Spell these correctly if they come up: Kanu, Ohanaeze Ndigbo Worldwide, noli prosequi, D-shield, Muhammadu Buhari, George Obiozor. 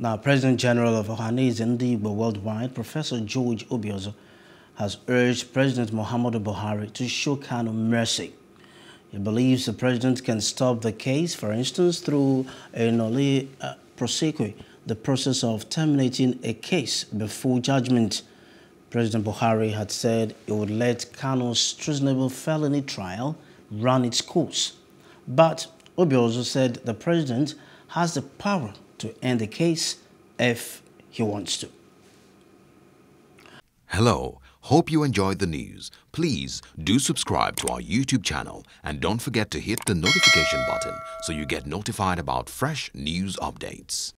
Now, President General of Ohanaeze Ndigbo Worldwide, Professor George Obiozor, has urged President Muhammadu Buhari to show Kanu mercy. He believes the president can stop the case, for instance, through a noli prosequi, the process of terminating a case before judgment. President Buhari had said he would let Kanu's treasonable felony trial run its course. But Obiozor said the president has the power to end the case if he wants to. Hello, hope you enjoyed the news. Please do subscribe to our YouTube channel and don't forget to hit the notification button so you get notified about fresh news updates.